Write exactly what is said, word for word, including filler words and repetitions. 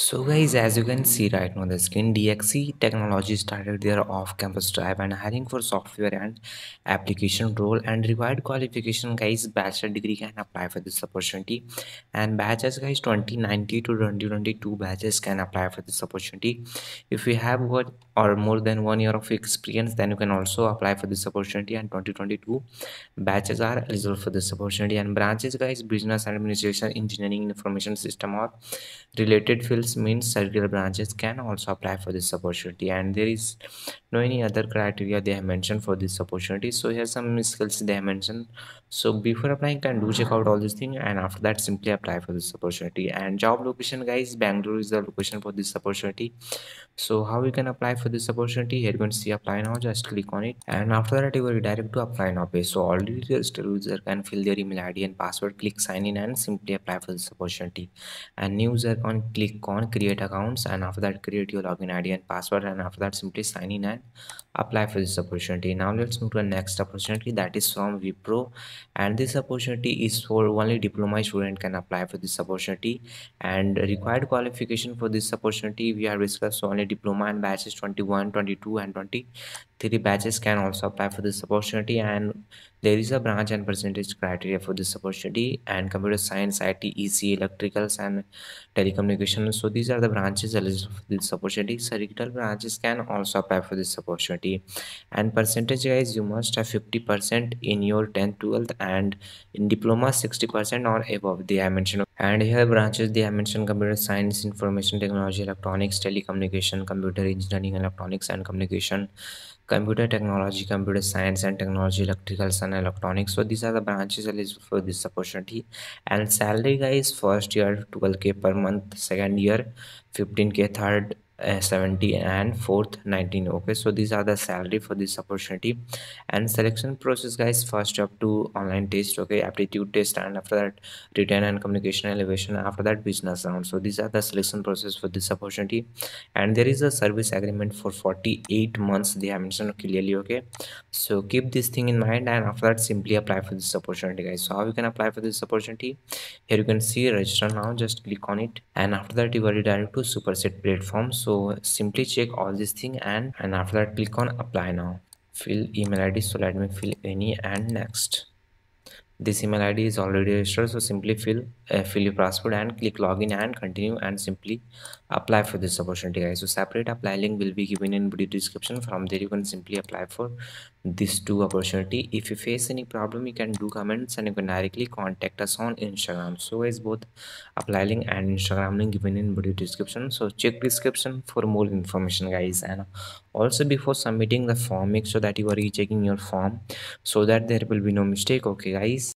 So guys, as you can see right now on the screen, D X C Technologies started their off-campus drive and hiring for software and application role, and required qualification guys, bachelor degree can apply for this opportunity, and batches guys twenty nineteen to twenty twenty-two batches can apply for this opportunity. If you have got or more than one year of experience, then you can also apply for this opportunity, and twenty twenty-two batches are eligible for this opportunity. And branches guys, business administration, engineering, information system or related fields means circular branches can also apply for this opportunity, and there is no any other criteria they have mentioned for this opportunity. So here are some skills they have mentioned. So before applying, can do check out all these things, and after that simply apply for this opportunity. And job location guys, Bangalore is the location for this opportunity. So how you can apply for this opportunity, here you can see apply now, just click on it, and after that you will direct to apply now page. So already registered user can fill their email I D and password, click sign in and simply apply for this opportunity. And new user can click on create accounts, and after that create your login I D and password, and after that simply sign in and apply for this opportunity. Now let's move to the next opportunity, that is from Wipro, and this opportunity is for only diploma student can apply for this opportunity, and required qualification for this opportunity we have discussed, so only diploma and batches twenty-one, twenty-two and twenty-three batches can also apply for this opportunity. And there is a branch and percentage criteria for this opportunity, and computer science, I T, E C, electricals and telecommunications, so these are the branches eligible for this opportunity. Circular branches can also apply for this opportunity. And percentage guys, you must have fifty percent in your tenth twelfth, and in diploma sixty percent or above they have mentioned. And here branches they have mentioned computer science, information technology, electronics, telecommunication, computer engineering, electronics and communication, computer technology, computer science and technology, electricals and electronics. So these are the branches eligible for this opportunity. And salary guys, first year twelve K per month, second year fifteen K, third Uh, seventy and fourth nineteen. Okay, so these are the salary for this opportunity. And selection process guys, first up to online test, okay, aptitude test, and after that written and communication elevation, after that business round. So these are the selection process for this opportunity. And there is a service agreement for forty-eight months they have mentioned clearly. Okay, so keep this thing in mind, and after that simply apply for this opportunity guys. So how you can apply for this opportunity, here you can see register now, just click on it, and after that you are redirected to Superset platform. So So simply check all these things, and, and after that click on apply now. Fill email I D, so let me fill any and next. This email I D is already registered, so simply fill uh, fill your password and click login and continue and simply apply for this opportunity guys. So separate apply link will be given in video description, from there you can simply apply for this two opportunity. If you face any problem, you can do comments and you can directly contact us on Instagram. So guys, both apply link and Instagram link given in video description, so check description for more information guys. And also before submitting the form, make sure that you are rechecking your form so that there will be no mistake. Okay guys.